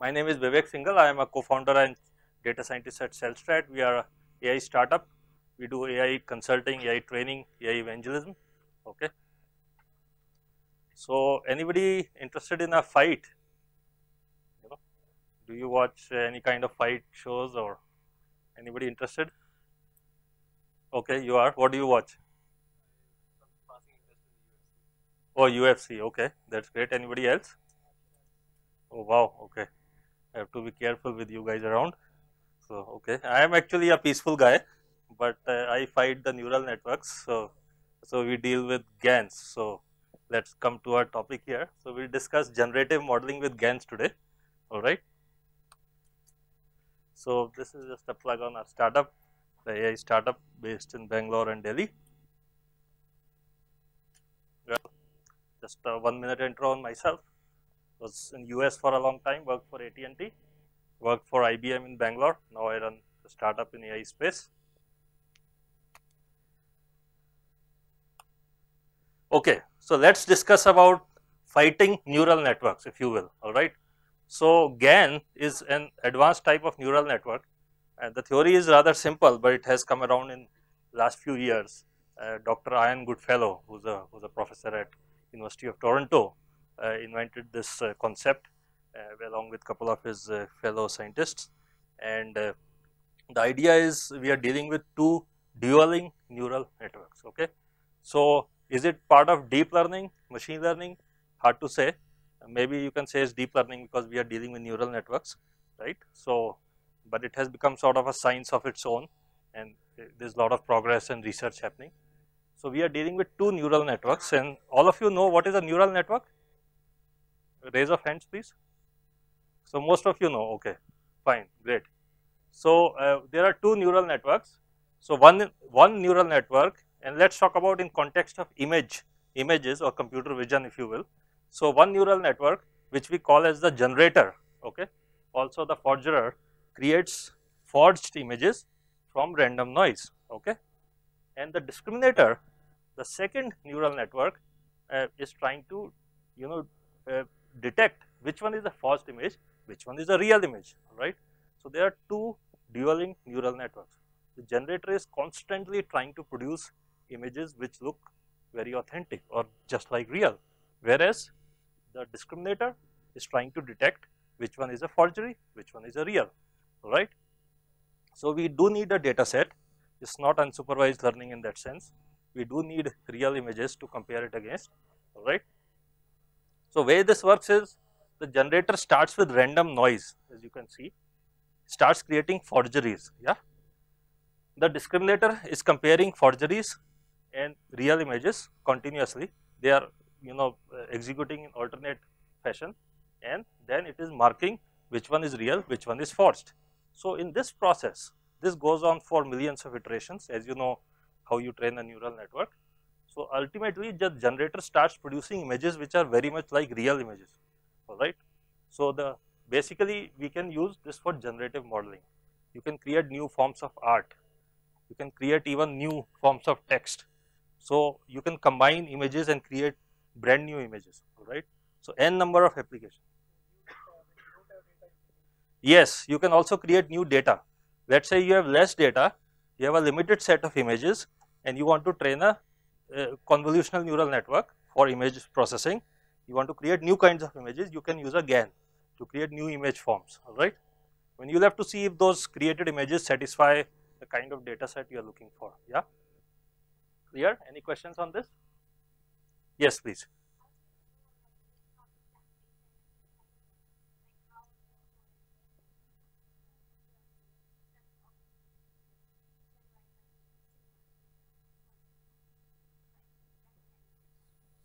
My name is Vivek Singhal. I am a co-founder and data scientist at Cellstrat. We are an AI startup. We do AI consulting, AI training, AI evangelism. Okay. So, anybody interested in a fight? You know, do you watch any kind of fight shows, or anybody interested? Okay, you are. What do you watch? Oh, UFC. Okay, that's great. Anybody else? Oh, wow. Okay, I have to be careful with you guys around. So, okay, I am actually a peaceful guy, but I fight the neural networks. So we deal with GANs. So let's come to our topic here. So we'll discuss generative modeling with GANs today. All right. So this is just a plug on our startup, the AI startup based in Bangalore and Delhi. Well, just a 1-minute intro on myself. Was in US for a long time, worked for AT&T, worked for IBM in Bangalore. Now I run a startup in AI space. Okay, so let's discuss about fighting neural networks, if you will. All right. So GAN is an advanced type of neural network, and the theory is rather simple, but it has come around in last few years. Dr. Ian Goodfellow, who's a professor at University of Toronto, invented this concept along with couple of his fellow scientists, and the idea is we are dealing with two dueling neural networks. Okay, so is it part of deep learning, machine learning? Hard to say. Maybe you can say it's deep learning because we are dealing with neural networks, right? So, but it has become sort of a science of its own, and there's a lot of progress and research happening. So we are dealing with two neural networks, and all of you know what is a neural network? Raise of hands, please. So most of you know. Okay, fine, great. So there are two neural networks. So one neural network, and let's talk about in context of images or computer vision, if you will. So one neural network, which we call as the generator, okay, also the forgerer, creates forged images from random noise, okay. And the discriminator, the second neural network, is trying to, you know, detect which one is a forged image, which one is a real image, right? So there are two dueling neural networks. The generator is constantly trying to produce images which look very authentic or just like real, whereas the discriminator is trying to detect which one is a forgery, which one is a real, right? So we do need a data set. It's not unsupervised learning in that sense. We do need real images to compare it against, right? So way this works is the generator starts with random noise, as you can see, starts creating forgeries, yeah. The discriminator is comparing forgeries and real images continuously. They are, you know, executing in alternate fashion, and then it is marking which one is real, which one is forged. So in this process, this goes on for millions of iterations, as you know how you train a neural network. So ultimately the generator starts producing images which are very much like real images, all right. So the basically we can use this for generative modeling. You can create new forms of art, you can create even new forms of text. So you can combine images and create brand new images, all right. So n number of applications. Yes, you can also create new data. Let's say you have less data, you have a limited set of images, and you want to train a convolutional neural network for image processing. You want to create new kinds of images, you can use a GAN to create new image forms, all right. When you'll have to see if those created images satisfy the kind of data set you are looking for, yeah. Clear? Any questions on this? Yes, please.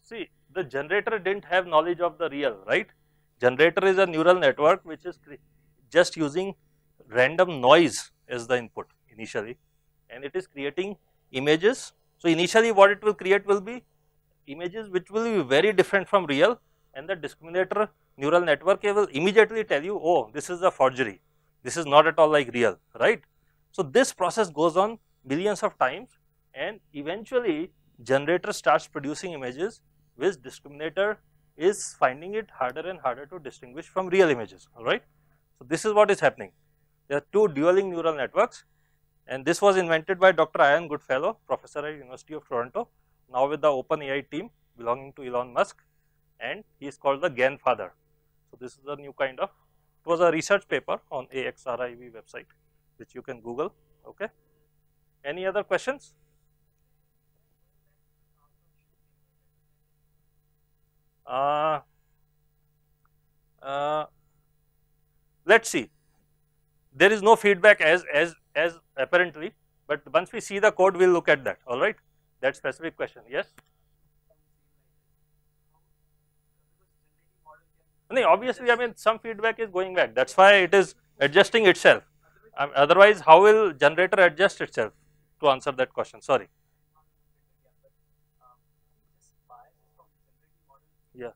See, the generator didn't have knowledge of the real, right? Generator is a neural network which is just using random noise as the input initially, and it is creating images. So initially what it will create will be images which will be very different from real, and the discriminator neural network will immediately tell you, oh, this is a forgery, this is not at all like real, right? So this process goes on millions of times, and eventually generator starts producing images which discriminator is finding it harder and harder to distinguish from real images, all right. So this is what is happening. There are two dueling neural networks, and this was invented by Dr. Ian Goodfellow, professor at University of Toronto, now with the OpenAI team belonging to Elon Musk, and he is called the GAN father. So this is a new kind of, it was a research paper on AXRIV website, which you can Google, okay. Any other questions? Let us see, there is no feedback as apparently, but once we see the code we will look at that, alright, that specific question, yes. No, obviously I mean some feedback is going back, that is why it is adjusting itself, otherwise how will generator adjust itself to answer that question, sorry. Yeah.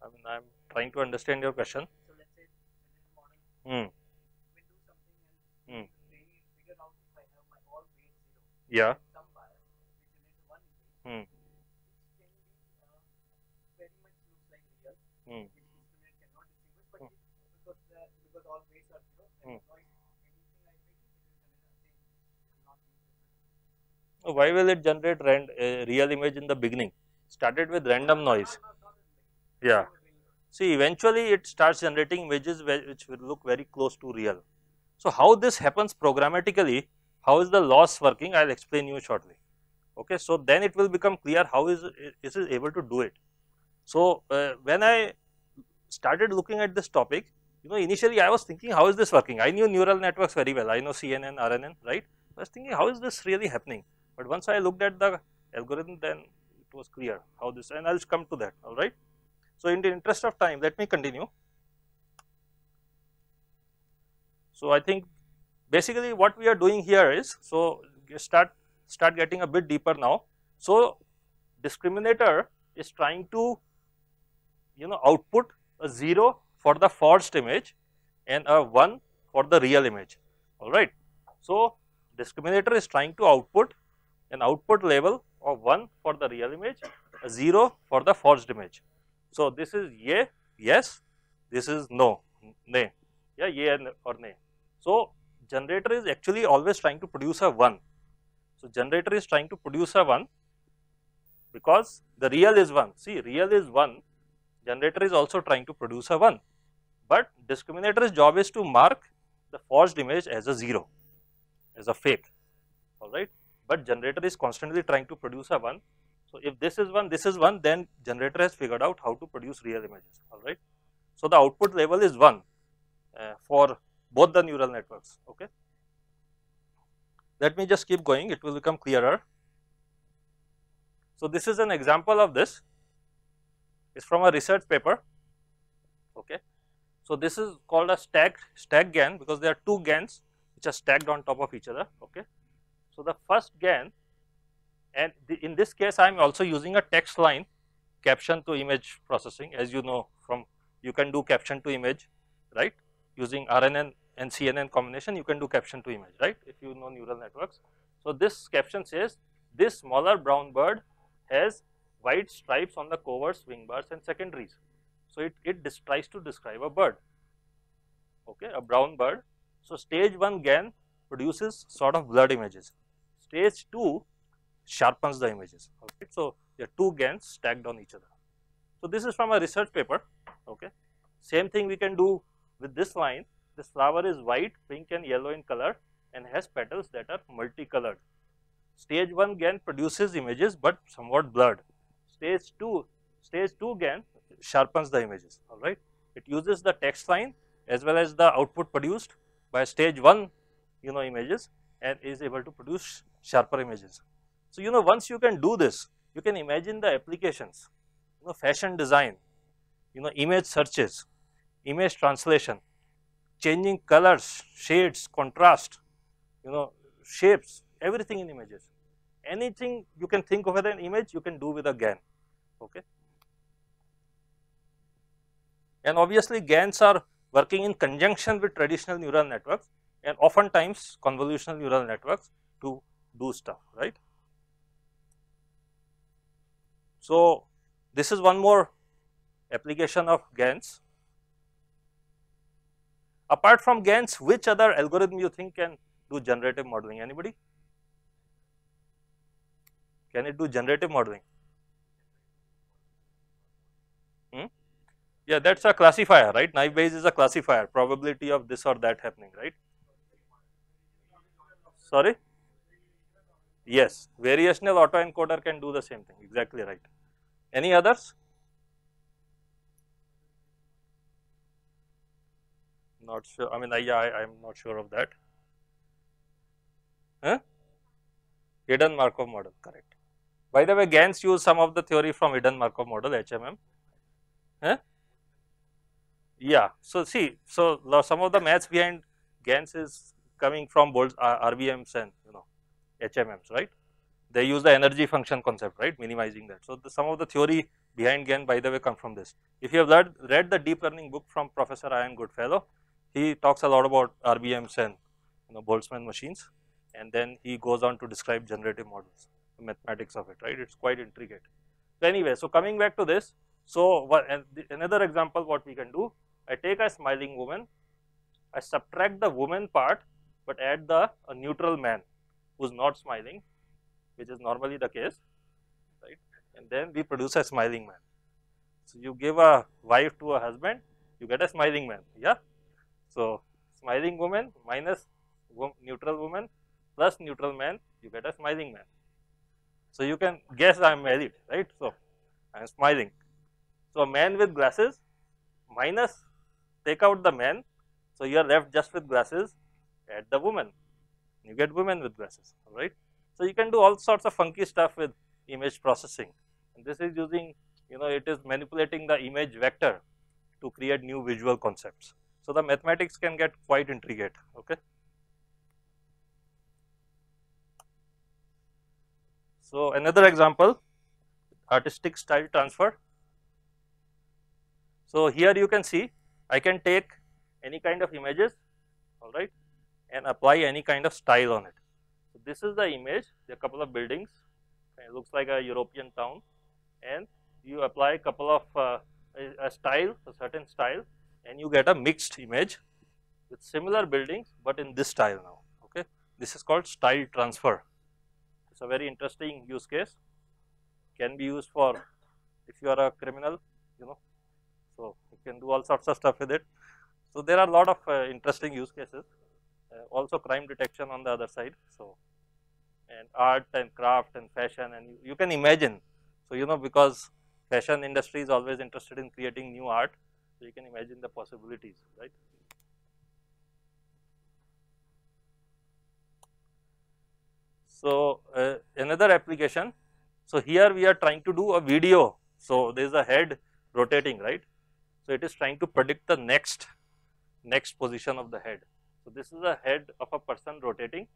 I mean, I am trying to understand your question. So let's say general model will do something and they figure out if I have my all weight 0. Yeah. Some bias, they generate one image. It can be very much looks like real. Which instrument cannot distinguish, but because all weights are 0, and anything I make it will generate the same image and not be different. Why will it generate real image in the beginning? Started with random noise. Yeah. See, eventually it starts generating images which will look very close to real. So how this happens programmatically, how is the loss working, I will explain you shortly, okay. So then it will become clear how is it able to do it. So when I started looking at this topic, you know, initially I was thinking how is this working, I knew neural networks very well, I know CNN, RNN, right, I was thinking how is this really happening, but once I looked at the algorithm then it was clear how this, and I will come to that, alright. So in the interest of time, let me continue. So I think basically what we are doing here is, so start getting a bit deeper now. So discriminator is trying to, you know, output a 0 for the forged image and a 1 for the real image, alright. So discriminator is trying to output an output label of 1 for the real image, a 0 for the forged image. So this is yes, this is no, nay, yeah, or nay. So generator is actually always trying to produce a 1. So generator is trying to produce a 1 because the real is 1. See, real is 1, generator is also trying to produce a 1. But discriminator's job is to mark the forged image as a 0, as a fake, alright. But generator is constantly trying to produce a 1. So if this is 1, this is 1, then generator has figured out how to produce real images, alright. So the output label is 1 for both the neural networks, okay. Let me just keep going, it will become clearer. So this is an example of this, it is from a research paper, okay. So this is called a stack GAN because there are two GANs which are stacked on top of each other, okay. So the first GAN, and in this case I am also using a text line caption to image processing, as you know, from you can do caption to image, right, using RNN and CNN combination you can do caption to image, right, if you know neural networks. So this caption says this smaller brown bird has white stripes on the coverts, wing bars and secondaries. So it tries to describe a bird, okay, a brown bird. So stage 1 GAN produces sort of blurred images, stage 2 sharpens the images, okay. So there are two GANs stacked on each other. So this is from a research paper, okay. Same thing we can do with this line, this flower is white, pink and yellow in color and has petals that are multicolored. Stage 1 GAN produces images but somewhat blurred. Stage 2 GAN sharpens the images, alright. It uses the text line as well as the output produced by stage 1, you know, images, and is able to produce sharper images. So you know, once you can do this, you can imagine the applications, you know, fashion design, you know, image searches, image translation, changing colors, shades, contrast, you know, shapes, everything in images. Anything you can think of as an image, you can do with a GAN, okay. And obviously GANs are working in conjunction with traditional neural networks and oftentimes convolutional neural networks to do stuff, right? So this is one more application of GANs. Apart from GANs, which other algorithm you think can do generative modeling? Anybody? Can it do generative modeling? Yeah, that's a classifier, right? Naive Bayes is a classifier, probability of this or that happening, right? Sorry? Yes, variational autoencoder can do the same thing, exactly right. Any others? Not sure. I mean, I'm not sure of that. Huh? Hidden Markov model, correct. By the way, GANs use some of the theory from hidden Markov model, HMM. Huh? Yeah, so see, so some of the maths behind GANs is coming from RBMs and, you know, HMMs, right? They use the energy function concept, right? Minimizing that. So some of the theory behind GAN, by the way, come from this. If you have read the deep learning book from Professor Ian Goodfellow, he talks a lot about RBMs and, you know, Boltzmann machines, and then he goes on to describe generative models, the mathematics of it, right? It's quite intricate. So anyway, so coming back to this, so another example what we can do. I take a smiling woman, I subtract the woman part, but add a neutral man who is not smiling, which is normally the case, right? And then we produce a smiling man. So you give a wife to a husband, you get a smiling man, yeah? So smiling woman minus neutral woman plus neutral man, you get a smiling man. So you can guess I am married, right? So I am smiling. So a man with glasses minus, take out the man, so you are left just with glasses, add the woman, you get women with glasses, alright. So you can do all sorts of funky stuff with image processing, and this is using, you know, it is manipulating the image vector to create new visual concepts. So the mathematics can get quite intricate, okay. So another example, artistic style transfer. So here you can see, I can take any kind of images, all right, and apply any kind of style on it. So this is the image, there are a couple of buildings, it looks like a European town, and you apply a couple of a certain style, and you get a mixed image with similar buildings, but in this style now, okay. This is called style transfer. It's a very interesting use case, can be used for if you are a criminal, you know. So you can do all sorts of stuff with it. So there are a lot of interesting use cases, also crime detection on the other side. So, and art and craft and fashion, and you can imagine. So, you know, because fashion industry is always interested in creating new art, so you can imagine the possibilities, right? So another application. So here we are trying to do a video. So there is a head rotating, right? So it is trying to predict the next position of the head. So this is a head of a person rotating,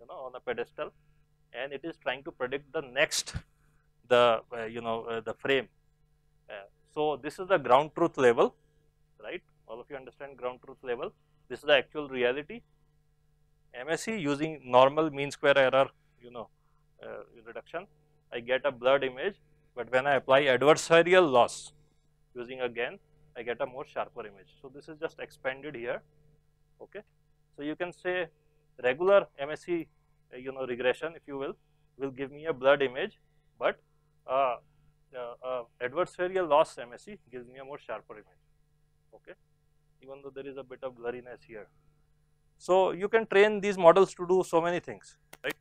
you know, on a pedestal, and it is trying to predict the next, the frame. So this is the ground truth level, right? All of you understand ground truth level. This is the actual reality. MSE using normal mean square error, you know, reduction. I get a blurred image, but when I apply adversarial loss using a GAN, I get a more sharper image. So this is just expanded here, okay. So you can say regular MSE, you know, regression, if you will give me a blurred image, but adversarial loss MSE gives me a more sharper image, okay, even though there is a bit of blurriness here. So you can train these models to do so many things, right.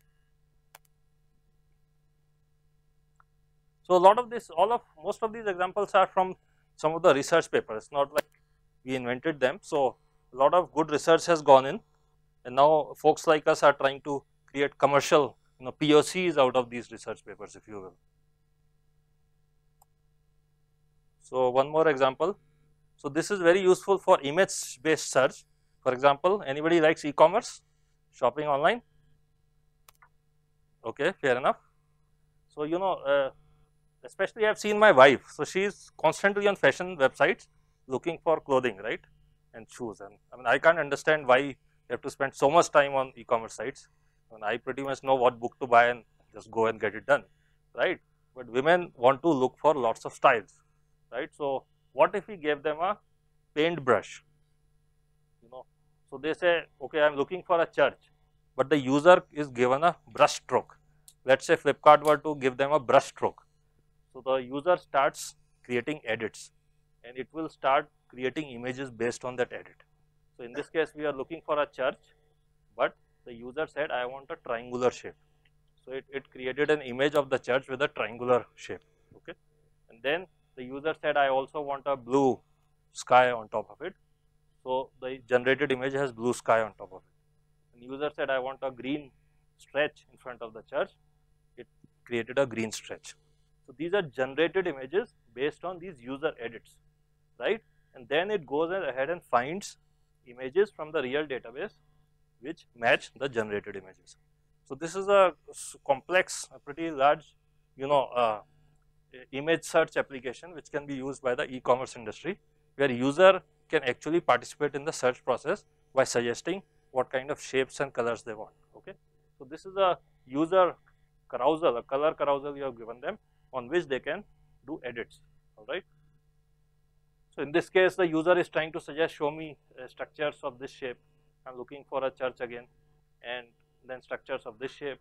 So a lot of this, most of these examples are from some of the research papers. It's not like we invented them. So a lot of good research has gone in, and now folks like us are trying to create commercial, you know, POCs out of these research papers, if you will. So one more example. So this is very useful for image-based search. For example, anybody likes e-commerce, shopping online? Okay, fair enough. So, you know, especially I have seen my wife, so she is constantly on fashion websites looking for clothing, right, and shoes. And I mean, I can't understand why you have to spend so much time on e-commerce sites. And I pretty much know what book to buy and just go and get it done, right? But women want to look for lots of styles, right? So what if we gave them a paintbrush, you know? So they say, okay, I'm looking for a church, but the user is given a brush stroke. Let's say Flipkart were to give them a brush stroke. So the user starts creating edits and it will start creating images based on that edit. So in this case, we are looking for a church, but the user said, I want a triangular shape. So it created an image of the church with a triangular shape, okay? And then the user said, I also want a blue sky on top of it. So the generated image has blue sky on top of it. And user said, I want a green stretch in front of the church. It created a green stretch. So these are generated images based on these user edits, right? And then it goes ahead and finds images from the real database which match the generated images. So this is a complex, a pretty large, you know, image search application which can be used by the e-commerce industry, where user can actually participate in the search process by suggesting what kind of shapes and colors they want, okay? So this is a user carousel, a color carousel you have given them on which they can do edits, all right? So in this case, the user is trying to suggest, show me structures of this shape. I'm looking for a church again, and then structures of this shape,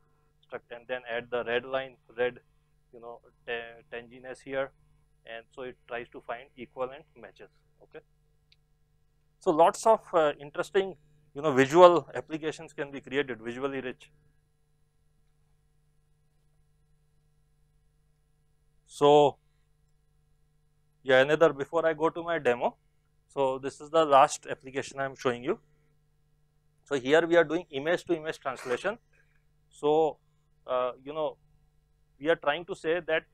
and then add the red line, red, you know, tanginess here, and so it tries to find equivalent matches, okay? So lots of interesting, you know, visual applications can be created, visually rich. So yeah, another, before I go to my demo, so this is the last application I am showing you. So here we are doing image to image translation. So, you know, we are trying to say that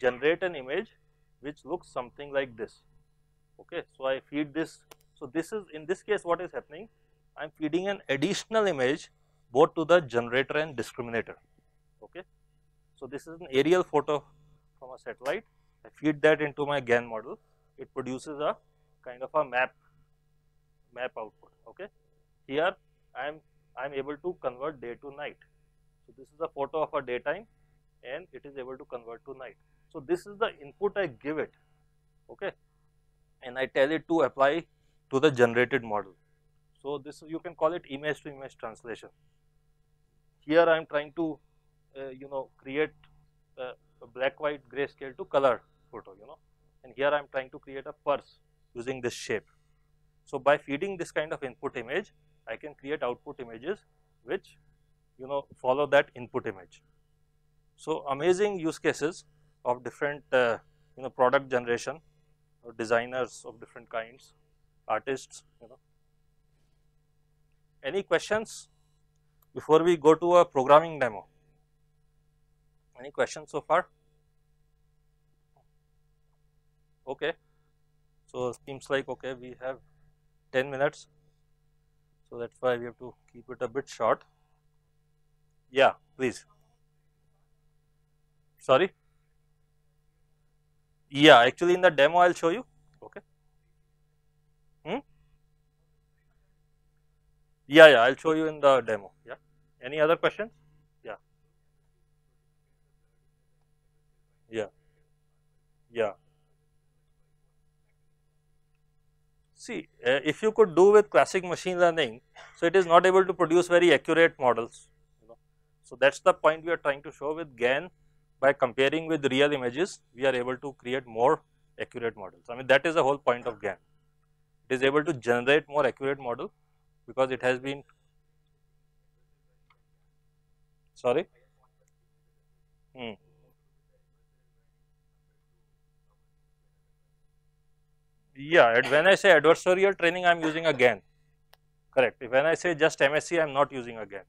generate an image which looks something like this, okay? So I feed this. So this is, in this case, what is happening, I'm feeding an additional image both to the generator and discriminator, okay? So this is an aerial photo from a satellite. I feed that into my GAN model. It produces a kind of a map output, okay? Here I am able to convert day to night. So this is a photo of a daytime and it is able to convert to night. So this is the input I give it, okay, and I tell it to apply to the generated model. So this, you can call it image to image translation. Here I am trying to, you know, create a black, white, grayscale to color photo, you know, and here I am trying to create a purse using this shape. So by feeding this kind of input image, I can create output images which, you know, follow that input image. So amazing use cases of different, you know, product generation, or designers of different kinds, artists, you know. Any questions before we go to a programming demo? Any questions so far? Okay. So seems like, okay, we have 10 minutes. So that's why we have to keep it a bit short. Yeah, please. Sorry? Yeah, actually in the demo I'll show you. Okay. Yeah, I'll show you in the demo. Yeah. Any other questions? Yeah. Yeah. Yeah. See, if you could do with classic machine learning, so it is not able to produce very accurate models, you know. So that's the point we are trying to show with GAN. By comparing with real images, we are able to create more accurate models. I mean, that is the whole point of GAN. It is able to generate more accurate model because it has been, sorry? Yeah, and when I say adversarial training, I am using a GAN, correct. When I say just MSE, I am not using a GAN.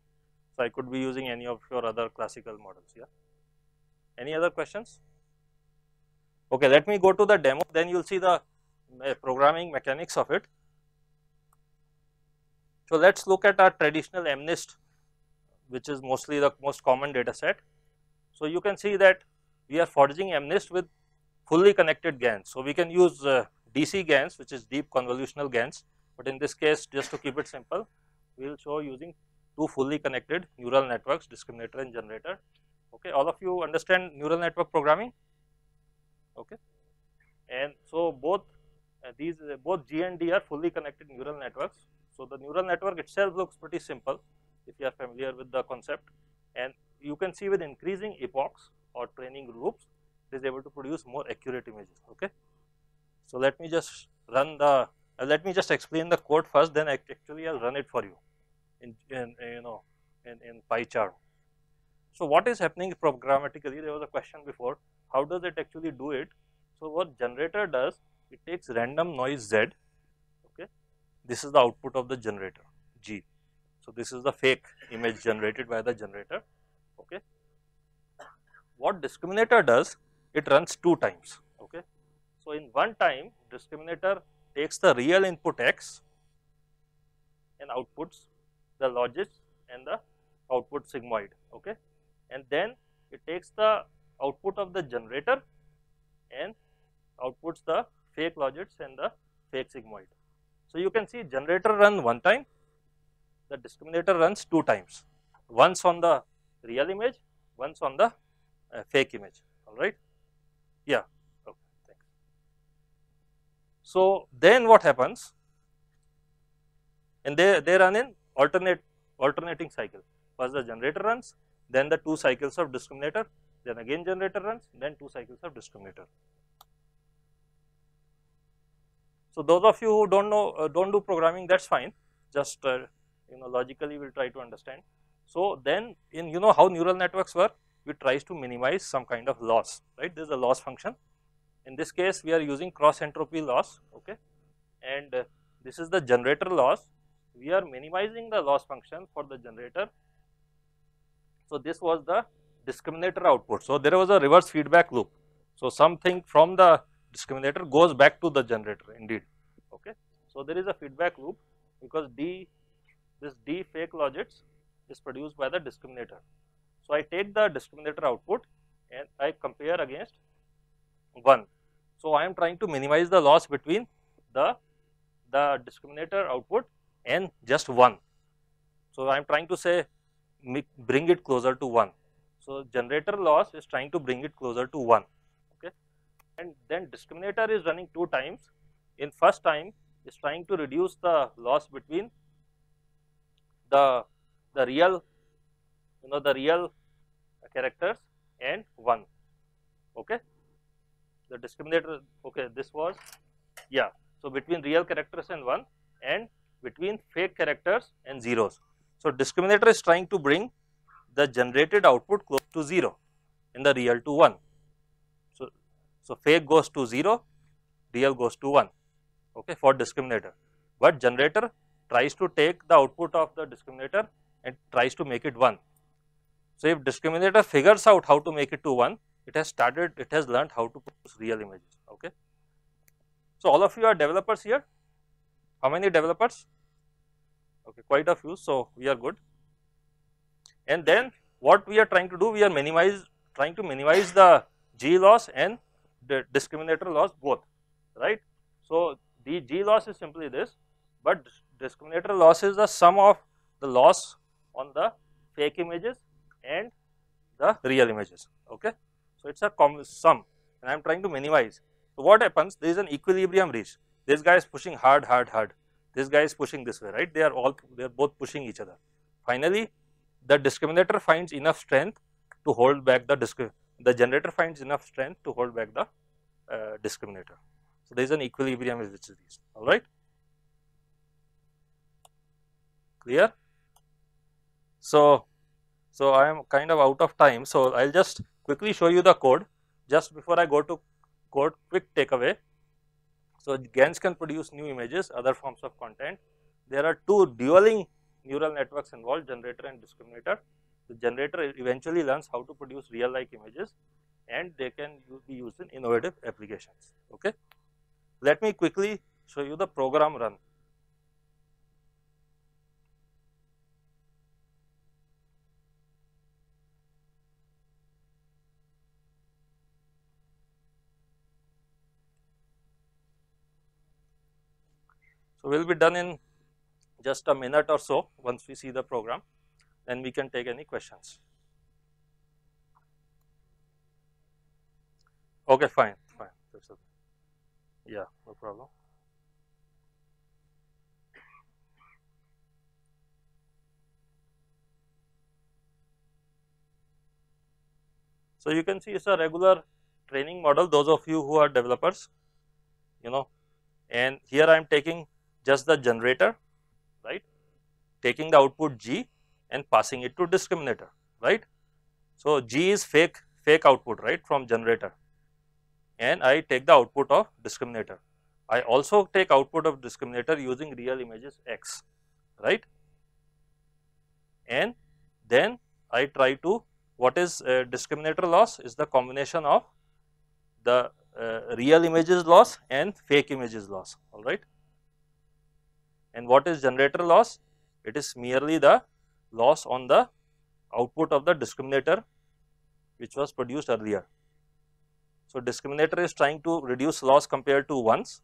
So I could be using any of your other classical models, yeah. Any other questions? Okay, let me go to the demo, then you will see the programming mechanics of it. So let's look at our traditional MNIST, which is mostly the most common data set. So you can see that we are forging MNIST with fully connected GANs. So we can use DC GANs, which is deep convolutional GANs, but in this case, just to keep it simple, we will show using two fully connected neural networks, discriminator and generator. Okay, all of you understand neural network programming? Okay, and so both both G and D are fully connected neural networks. So the neural network itself looks pretty simple if you are familiar with the concept, and you can see with increasing epochs or training groups, it is able to produce more accurate images. Okay, so let me just run the let me just explain the code first, then actually I'll run it for you in PyCharm. So what is happening programmatically? There was a question before. How does it actually do it? So what generator does? It takes random noise Z. Okay, this is the output of the generator G. So this is the fake image generated by the generator. Okay, what discriminator does? It runs two times. Okay, so in one time, discriminator takes the real input X and outputs the logis and the output sigmoid. Okay, and then it takes the output of the generator and outputs the fake logits and the fake sigmoid. So you can see generator run one time, the discriminator runs two times, once on the real image, once on the fake image. All right, yeah, okay, thanks. So then what happens? And they run in alternating cycle. First the generator runs, then the two cycles of discriminator, then again generator runs, then two cycles of discriminator. So those of you who don't know, don't do programming, that's fine. Just logically we'll try to understand. So then, in how neural networks work, we try to minimize some kind of loss, right? This is a loss function. In this case, we are using cross entropy loss, okay? And this is the generator loss. We are minimizing the loss function for the generator. So this was the discriminator output. So there was a reverse feedback loop. So something from the discriminator goes back to the generator indeed, okay? So there is a feedback loop because this D fake logits is produced by the discriminator. So I take the discriminator output and I compare against one. So I am trying to minimize the loss between the discriminator output and just one. So I am trying to say bring it closer to one. So generator loss is trying to bring it closer to one, okay? And then discriminator is running two times. In first time, is trying to reduce the loss between the real the real characters and one, okay? The discriminator, okay, this was, yeah, so between real characters and one, and between fake characters and zeros. So discriminator is trying to bring the generated output close to zero and the real to one. So fake goes to zero, real goes to one, okay, for discriminator. But generator tries to take the output of the discriminator and tries to make it one. So if discriminator figures out how to make it to one, it has learned how to produce real images, okay? So all of you are developers here? How many developers? Okay, quite a few, so we are good. And then what we are trying to do, we are trying to minimize the G loss and the discriminator loss both, right? So the G loss is simply this, but discriminator loss is the sum of the loss on the fake images and the real images, okay? So it's a sum and I am trying to minimize. So what happens, there is an equilibrium reached. This guy is pushing hard, this guy is pushing this way, right? They are both pushing each other. Finally, the discriminator finds enough strength to hold back the generator finds enough strength to hold back the discriminator. So there is an equilibrium which is reached, all right? Clear? So I am kind of out of time, so I'll just quickly show you the code. Just before I go to code, quick takeaway. So GANs can produce new images, other forms of content. There are two dueling neural networks involved, generator and discriminator. The generator eventually learns how to produce real-like images, and they can be used in innovative applications, okay? Let me quickly show you the program run. So we'll be done in just a minute or so once we see the program. Then we can take any questions. Okay, fine, fine. Yeah, no problem. So you can see it's a regular training model. Those of you who are developers, you know, and here I am taking just the generator, right? Taking the output G and passing it to discriminator, right? So G is fake output, right, from generator, and I take the output of discriminator. I also take output of discriminator using real images X, right? And then I try to, what is discriminator loss is the combination of the real images loss and fake images loss, all right. And what is generator loss? It is merely the loss on the output of the discriminator which was produced earlier. So discriminator is trying to reduce loss compared to ones,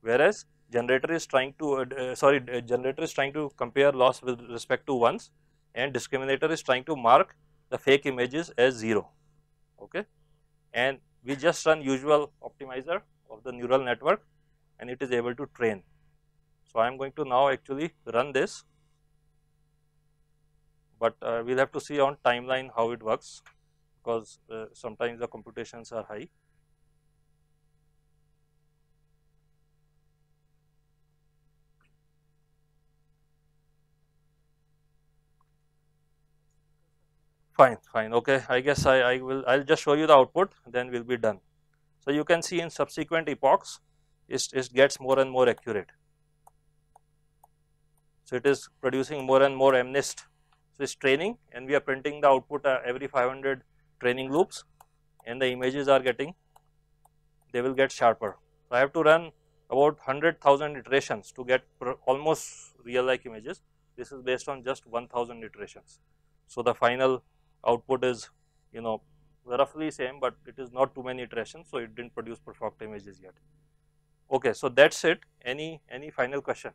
whereas generator is trying to generator is trying to compare loss with respect to ones, and discriminator is trying to mark the fake images as 0, okay. And we just run usual optimizer of the neural network and it is able to train. So I am going to now actually run this, but we'll have to see on timeline how it works, because sometimes the computations are high. Fine, fine, okay. I guess I'll just show you the output, then we'll be done. So you can see in subsequent epochs, it gets more and more accurate. So it is producing more and more MNIST. So it's training, and we are printing the output every 500 training loops, and the images are getting, they will get sharper. So I have to run about 100,000 iterations to get almost real-like images. This is based on just 1,000 iterations. So the final output is, you know, roughly same, but it is not too many iterations, so it didn't produce perfect images yet. Okay, so that's it. Any final question?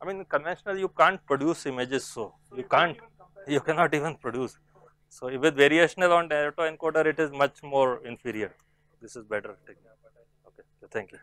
I mean, conventional you can't produce images, so you cannot even produce. So with variational on the autoencoder, it is much more inferior. This is better technique. Okay, so thank you.